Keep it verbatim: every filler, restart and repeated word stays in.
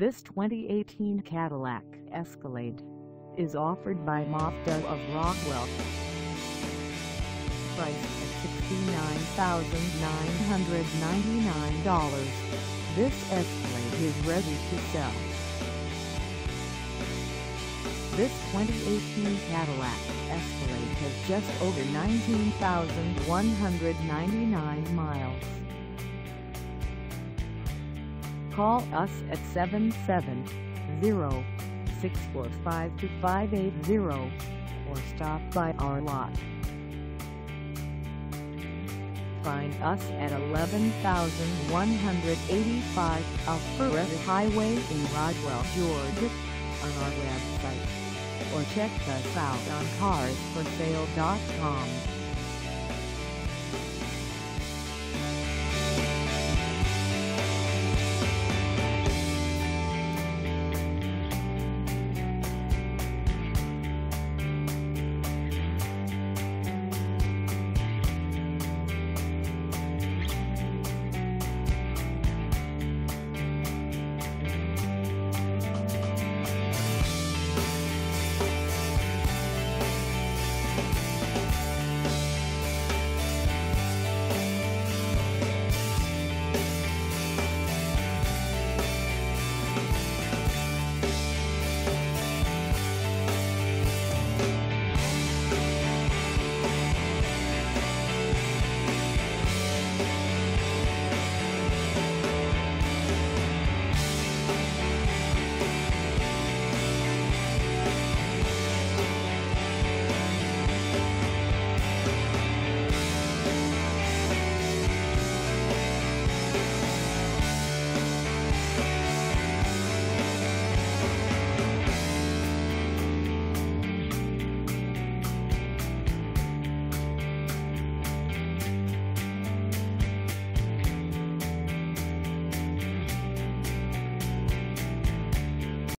This twenty eighteen Cadillac Escalade is offered by Mazda of Roswell. Price at sixty-nine thousand nine hundred ninety-nine dollars. This Escalade is ready to sell. This twenty eighteen Cadillac Escalade has just over nineteen thousand one hundred ninety-nine miles. Call us at seven seven zero, six four five, two five eight zero or stop by our lot. Find us at eleven thousand one hundred eighty-five Alpharetta Highway in Roswell, Georgia on our website, or check us out on cars for sale dot com.